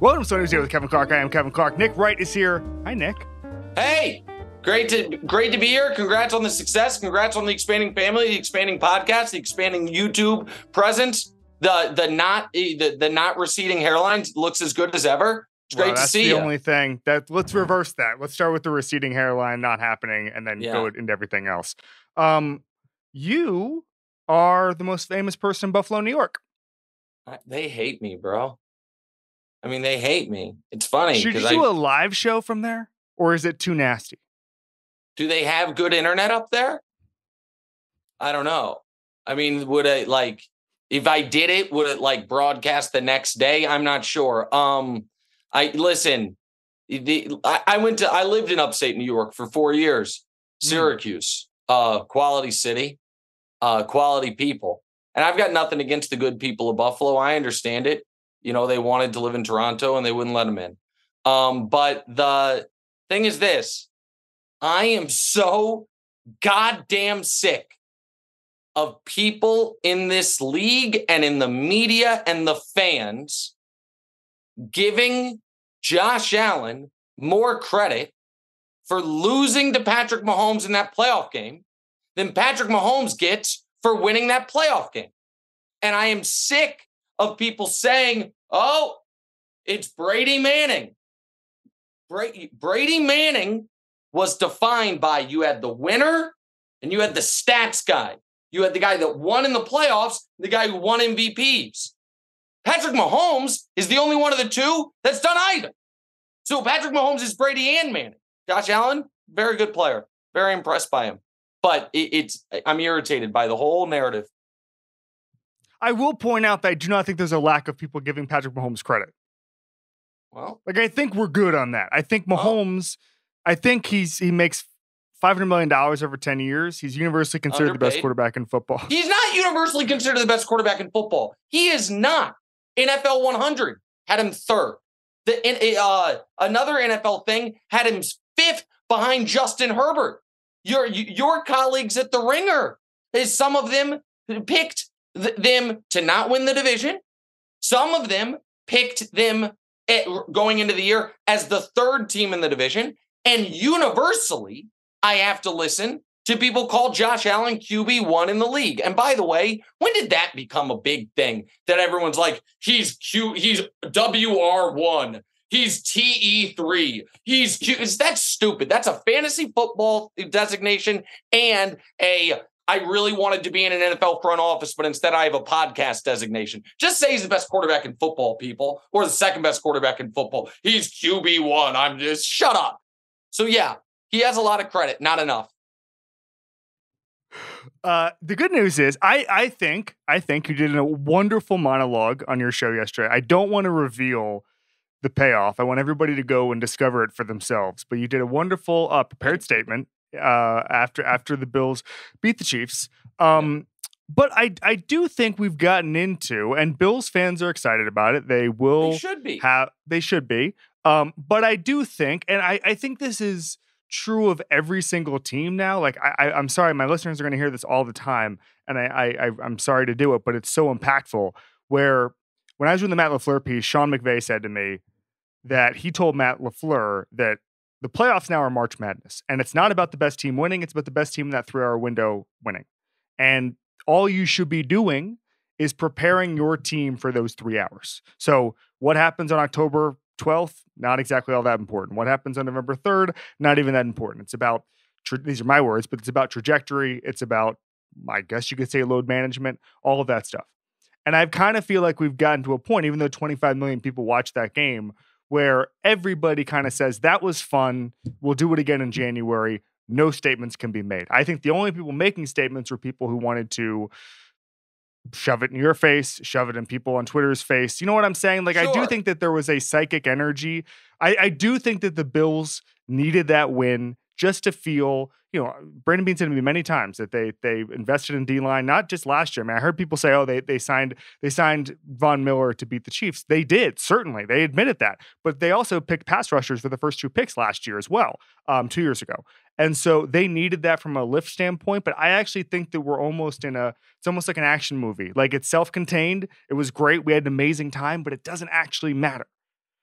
Welcome to Slow News Day with Kevin Clark. I am Kevin Clark. Nick Wright is here. Hi, Nick. Hey, great to be here. Congrats on the success. Congrats on the expanding family, the expanding podcast, the expanding YouTube presence. The not receding hairline looks as good as ever. It's great to see you. That's the only thing. Let's reverse that. Let's start with the receding hairline not happening and then go into everything else. You are the most famous person in Buffalo, New York. They hate me, bro. I mean, they hate me. It's funny. Should you do a live show from there? Or is it too nasty? Do they have good internet up there? I don't know. I mean, would I, like, if I did it, would it, like, broadcast the next day? I'm not sure. I lived in upstate New York for 4 years. Syracuse, quality city, quality people. And I've got nothing against the good people of Buffalo. I understand it. You know, they wanted to live in Toronto and they wouldn't let them in. But the thing is this, I am so goddamn sick of people in this league and in the media and the fans giving Josh Allen more credit for losing to Patrick Mahomes in that playoff game than Patrick Mahomes gets for winning that playoff game. And I am sick of people saying, oh, it's Brady Manning. Brady Manning was defined by, you had the winner and you had the stats guy. You had the guy that won in the playoffs, the guy who won MVPs. Patrick Mahomes is the only one of the two that's done either. So Patrick Mahomes is Brady and Manning. Josh Allen, very good player. Very impressed by him. But I'm irritated by the whole narrative. I will point out that I do not think there's a lack of people giving Patrick Mahomes credit. Well, like, I think we're good on that. I think Mahomes, I think he makes $500 million over 10 years. He's universally considered underpaid. The best quarterback in football. He's not universally considered the best quarterback in football. He is not. NFL 100 had him third. Another NFL thing had him fifth behind Justin Herbert. Your colleagues at The Ringer, some of them picked them to not win the division. Some of them picked them going into the year as the third team in the division. And universally, I have to listen to people call Josh Allen QB1 in the league. And by the way, when did that become a big thing that everyone's like, he's WR1, he's TE3, he's Q? That's stupid. That's a fantasy football designation and I really wanted to be in an NFL front office, but instead I have a podcast designation. Just say he's the best quarterback in football, people, or the second best quarterback in football. He's QB1. I'm just, shut up. So yeah, he has a lot of credit, not enough. The good news is I think you did a wonderful monologue on your show yesterday. I don't want to reveal the payoff. I want everybody to go and discover it for themselves, but you did a wonderful prepared statement after the Bills beat the Chiefs. But I do think we've gotten into, and Bills fans are excited about it. They should be. But I do think, and I think this is true of every single team now. Like, I'm sorry, my listeners are going to hear this all the time, and I'm sorry to do it, but it's so impactful. Where when I was doing the Matt LaFleur piece, Sean McVay said to me that he told Matt LaFleur that the playoffs now are March Madness, and it's not about the best team winning. It's about the best team in that 3-hour window winning. And all you should be doing is preparing your team for those 3 hours. So what happens on October 12th? Not exactly all that important. What happens on November 3rd? Not even that important. It's about, these are my words, but it's about trajectory. It's about, I guess you could say, load management, all of that stuff. And I kind of feel like we've gotten to a point, even though 25 million people watched that game, where everybody kind of says, that was fun, we'll do it again in January, no statements can be made. I think the only people making statements were people who wanted to shove it in your face, shove it in people on Twitter's face. You know what I'm saying? Like, sure. I do think that there was a psychic energy. I do think that the Bills needed that win just to feel, you know, Brandon Bean said to me many times that they invested in D-line, not just last year. I mean, I heard people say, oh, they signed Von Miller to beat the Chiefs. They did, certainly. They admitted that. But they also picked pass rushers for the first two picks last year as well, 2 years ago. And so they needed that from a lift standpoint. But I actually think that we're almost it's almost like an action movie. Like, it's self-contained. It was great. We had an amazing time, but it doesn't actually matter.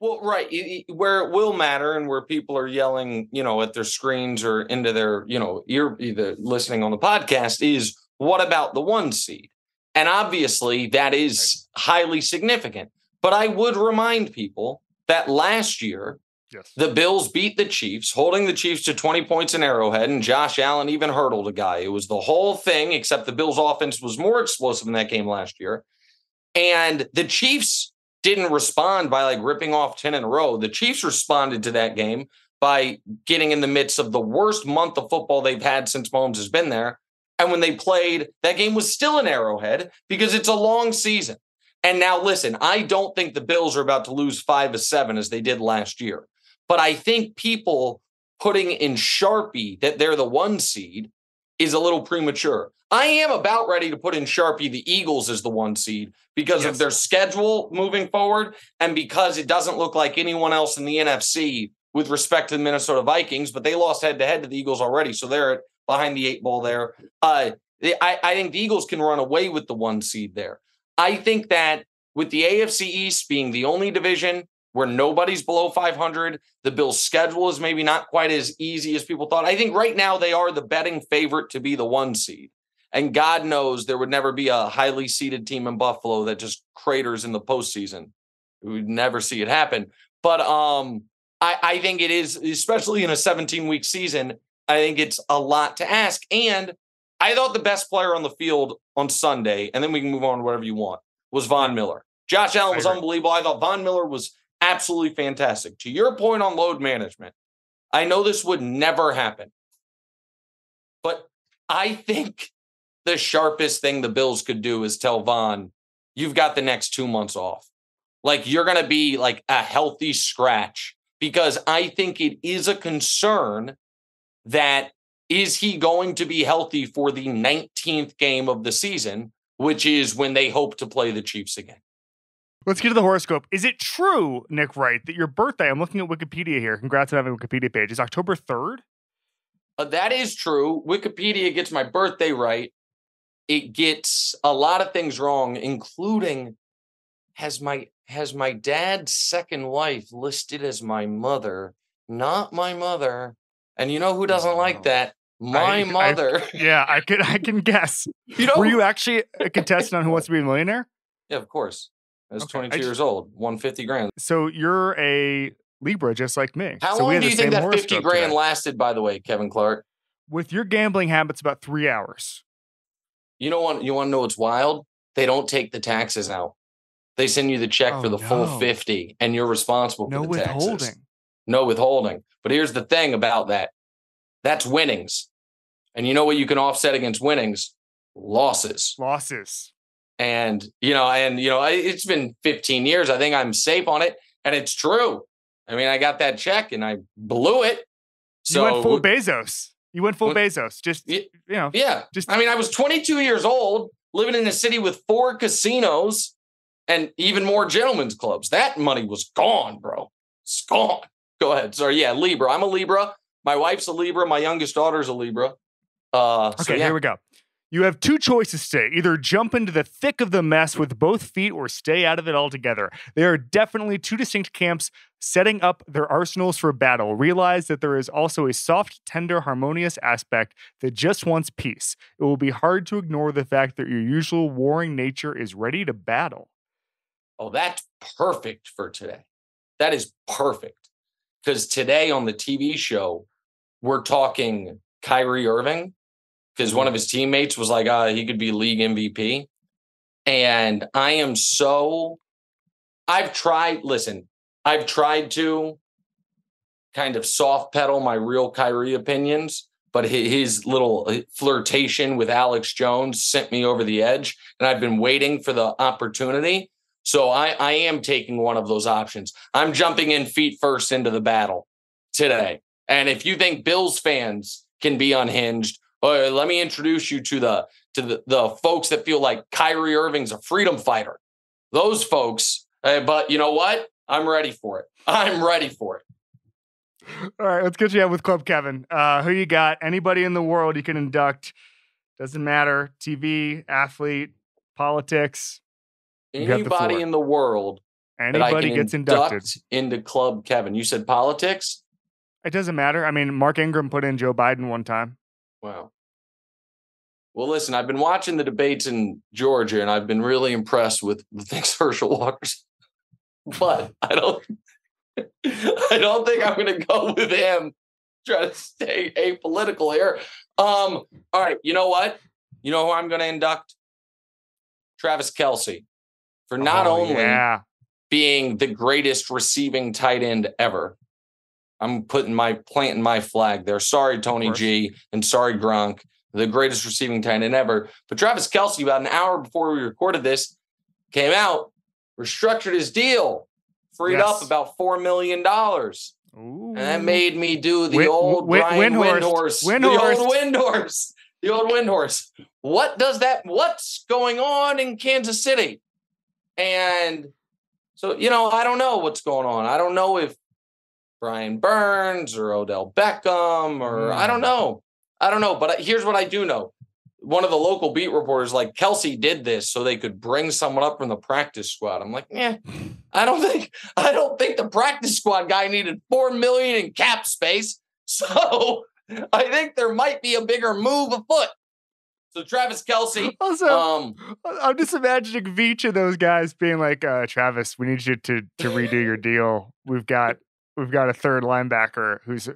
Well, right. Where it will matter and where people are yelling, you know, at their screens or into their, you know, ear, either listening on the podcast is what about the one seed? And obviously that is highly significant. But I would remind people that last year, yes, the Bills beat the Chiefs, holding the Chiefs to 20 points in Arrowhead, and Josh Allen even hurdled a guy. It was the whole thing, except the Bills' offense was more explosive in that game last year. And the Chiefs didn't respond by like ripping off 10 in a row. The Chiefs responded to that game by getting in the midst of the worst month of football they've had since Mahomes has been there. And when they played, that game was still in Arrowhead because it's a long season. And now listen, I don't think the Bills are about to lose 5 of 7 as they did last year. But I think people putting in Sharpie that they're the one seed is a little premature. I am about ready to put in Sharpie the Eagles as the one seed because of their schedule moving forward and because it doesn't look like anyone else in the NFC with respect to the Minnesota Vikings, but they lost head-to-head to the Eagles already, so they're behind the 8 ball there. I think the Eagles can run away with the one seed there. I think that with the AFC East being the only division where nobody's below 500, the Bills' schedule is maybe not quite as easy as people thought. I think right now they are the betting favorite to be the one seed. And God knows there would never be a highly seeded team in Buffalo that just craters in the postseason. We would never see it happen. But I think it is, especially in a 17-week season, I think it's a lot to ask. And I thought the best player on the field on Sunday, and then we can move on to whatever you want, was Von Miller. Josh Allen was unbelievable. I thought Von Miller was absolutely fantastic. To your point on load management, I know this would never happen, but I think the sharpest thing the Bills could do is tell Von, you've got the next 2 months off. Like, you're going to be like a healthy scratch, because I think it is a concern that is he going to be healthy for the 19th game of the season, which is when they hope to play the Chiefs again. Let's get to the horoscope. Is it true, Nick Wright, that your birthday, I'm looking at Wikipedia here, congrats on having a Wikipedia page, is October 3rd? That is true. Wikipedia gets my birthday right. It gets a lot of things wrong, including has my dad's second wife listed as my mother, not my mother. And you know who doesn't like that? My mother. I can guess. You know, were you actually a contestant on Who Wants to Be a Millionaire? Yeah, of course. I was 22 years old, won 50 grand. So you're a Libra just like me. How long do you think that 50 grand lasted, by the way, Kevin Clark? With your gambling habits, about 3 hours. You know what? You want to know what's wild? They don't take the taxes out. They send you the check for the full 50, and you're responsible for the taxes. No withholding. But here's the thing about that. That's winnings. And you know what you can offset against winnings? Losses. And it's been 15 years. I think I'm safe on it. And it's true. I mean, I got that check and I blew it. So you went full Bezos. Just, yeah. I mean, I was 22 years old living in a city with 4 casinos and even more gentlemen's clubs. That money was gone, bro. It's gone. Go ahead. Sorry. Yeah. Libra. I'm a Libra. My wife's a Libra. My youngest daughter's a Libra. Here we go. You have 2 choices today. Either jump into the thick of the mess with both feet or stay out of it altogether. There are definitely 2 distinct camps setting up their arsenals for battle. Realize that there is also a soft, tender, harmonious aspect that just wants peace. It will be hard to ignore the fact that your usual warring nature is ready to battle. Oh, that's perfect for today. That is perfect. Because today on the TV show, we're talking Kyrie Irving. Because one of his teammates was like, he could be league MVP. And I've tried to kind of soft pedal my real Kyrie opinions, but his little flirtation with Alex Jones sent me over the edge, and I've been waiting for the opportunity. So I am taking one of those options. I'm jumping in feet first into the battle today. And if you think Bills fans can be unhinged, let me introduce you to the folks that feel like Kyrie Irving's a freedom fighter. Those folks. But you know what? I'm ready for it. All right, let's get you out with Club Kevin. Who you got? Anybody in the world you can induct. Doesn't matter. TV, athlete, politics. Anybody in the world Anybody gets inducted into Club Kevin. You said politics? It doesn't matter. I mean, Mark Ingram put in Joe Biden one time. Wow. Well, listen, I've been watching the debates in Georgia, and I've been really impressed with the things Herschel Walker's. But I don't think I'm going to go with him. Try to stay apolitical here. All right. You know what? You know who I'm going to induct? Travis Kelce, for not only being the greatest receiving tight end ever. I'm planting my flag there. Sorry, Tony G, and sorry, Gronk, the greatest receiving tight end ever. But Travis Kelce, about an hour before we recorded this, came out, restructured his deal, freed up about $4 million. Ooh. And that made me do the old Brian Windhorst. The old Windhorst. What's going on in Kansas City? And so, I don't know what's going on. I don't know if Brian Burns or Odell Beckham or I don't know. But here's what I do know. One of the local beat reporters, like, Kelce did this so they could bring someone up from the practice squad. I'm like, I don't think the practice squad guy needed $4 million in cap space. So I think there might be a bigger move afoot. So Travis Kelce. Also, I'm just imagining each of those guys being like, Travis, we need you to redo your deal. We've got a third linebacker who's,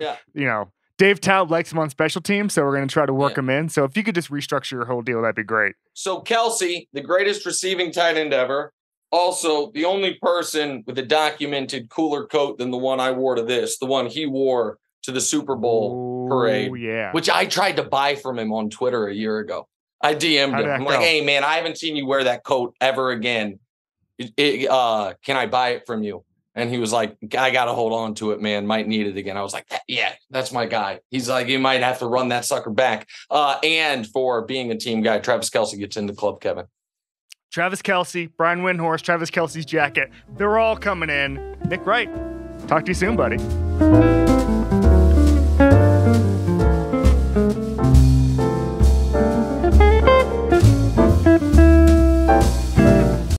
Dave Talb likes him on special teams, so we're going to try to work him in. So if you could just restructure your whole deal, that'd be great. So Kelce, the greatest receiving tight end ever, also the only person with a documented cooler coat than the one I wore to this, the one he wore to the Super Bowl parade, which I tried to buy from him on Twitter a year ago. I DM'd him. I'm like, hey, man, I haven't seen you wear that coat ever again. Can I buy it from you? And he was like, I got to hold on to it, man. Might need it again. I was like, that's my guy. He's like, you might have to run that sucker back. And for being a team guy, Travis Kelce gets into Club Kevin. Travis Kelce, Brian Windhorst, Travis Kelce's jacket. They're all coming in. Nick Wright, talk to you soon, buddy.